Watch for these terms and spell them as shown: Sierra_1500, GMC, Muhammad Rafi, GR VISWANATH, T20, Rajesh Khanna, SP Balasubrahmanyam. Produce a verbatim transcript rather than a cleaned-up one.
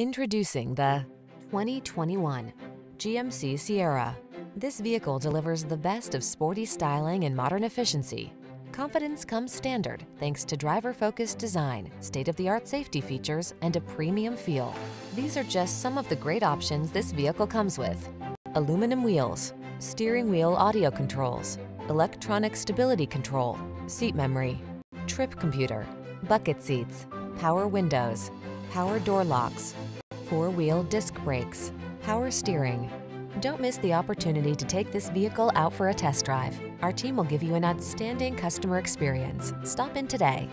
Introducing the twenty twenty-one G M C Sierra. This vehicle delivers the best of sporty styling and modern efficiency. Confidence comes standard thanks to driver-focused design, state-of-the-art safety features, and a premium feel. These are just some of the great options this vehicle comes with: aluminum wheels, steering wheel audio controls, electronic stability control, seat memory, trip computer, bucket seats, power windows, power door locks, four-wheel disc brakes, power steering. Don't miss the opportunity to take this vehicle out for a test drive. Our team will give you an outstanding customer experience. Stop in today.